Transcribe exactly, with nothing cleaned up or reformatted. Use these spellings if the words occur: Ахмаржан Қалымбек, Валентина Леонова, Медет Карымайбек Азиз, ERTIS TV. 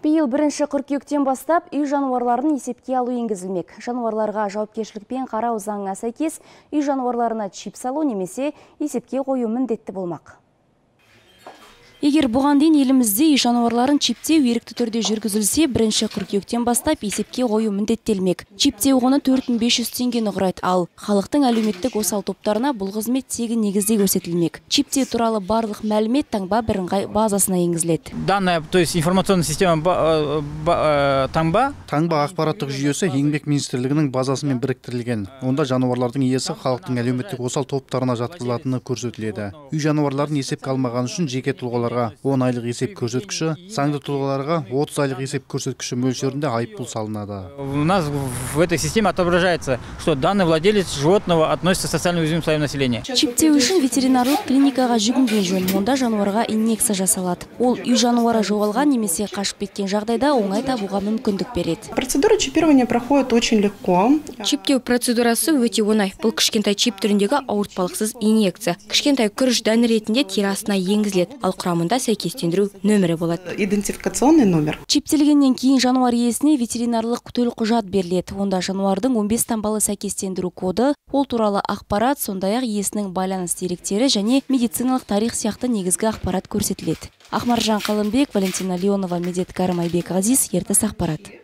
Биыл бірінші қыркүйектен бастап, үй жануарларын есепке алу енгізілмек. Жануарларға жауапкершілікпен қарау заңына сәйкес, үй жануарларына чип салу немесе есепке қою міндетті болмақ. Егер бұған дейін елімізде үй жануарларын чиптеу ерікті түрде жүргізілсе, бірінші қыркүйектен бастап есепке қою міндеттелмек. Чиптеу құны төрт мың бес жүз теңгені құрайды, ал халықтың әлеуметтік осал топтарына бұл қызмет тегін негізде көрсетілмек. Чиптеу туралы барлық мәлімет таңба бірыңғай базасына енгізіледі. Данная, то есть информационная система таңба. Таңба ақпараттық жүйесі Еңбек министрлігінің базасымен біріктірілген. Онда жануарлардың иесі халықтың әлеуметтік осал топтарына жатқызылатыны көрсетіледі. Үй жануарларын есепке алмағаны үшін жеке тұлғалар он айлық есеп көрсеткіші, заңды тұлғаларға отыз айлық есеп көрсеткіші мөлшерінде айыппұл салынады. У нас в этой системе отображается, что данный владелец животного относится к социально уязвимым слоям населения. Чиптеу үшін ветеринарлық клиникаға жүгінген жөн, онда жануарға инъекция жасалады. Ол үй жануары жоғалған немесе қашып кеткен жағдайда оңай табуға мүмкіндік береді. Процедура чипирования проходит очень легко. Чиптеу процедурасы өте оңай. Бұл кішкентай чип түріндегі ауыртпалықсыз инъекция. Кішкентай күріш дәні ретінде терасына енгізіледі, ал құрамында сәйкестендіру нөмірі болады. Идентификационный номер. Чиптелгеннен кейін жануар иесіне ветеринарлық күтел құжат беріледі. Онда жануардың он бес таңбалы сәйкестендіру коды, ол туралы ақпарат, сондай-ақ иесінің байланыс деректері және медициналық тарих сияқты негізгі ақпарат көрсетіледі. Ахмаржан Қалымбек, Валентина Леонова, медет Карымайбек Азиз, ертіс ақпарат.